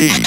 repeat.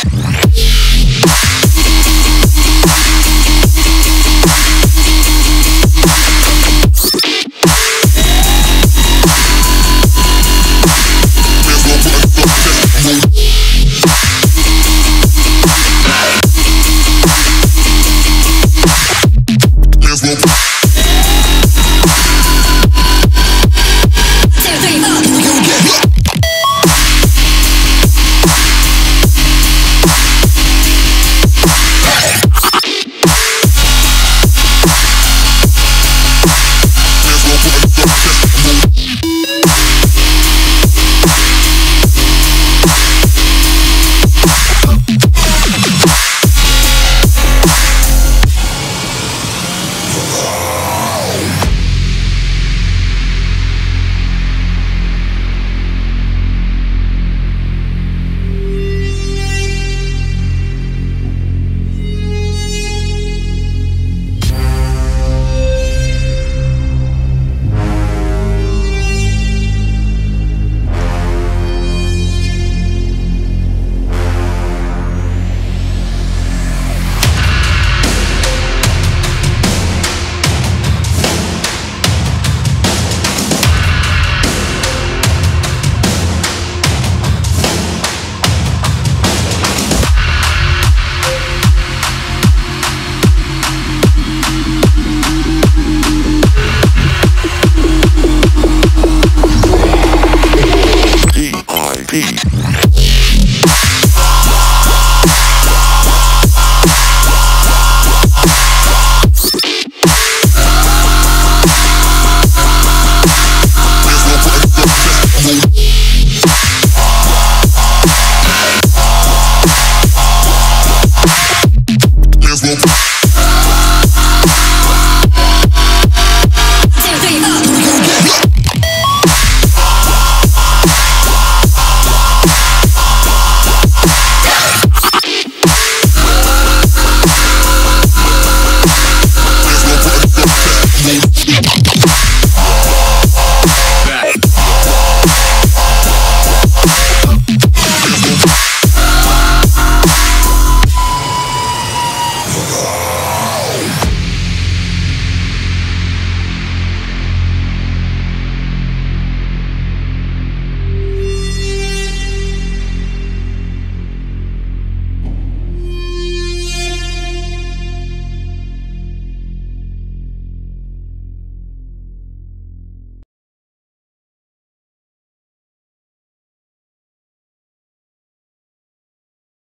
We'll be right back.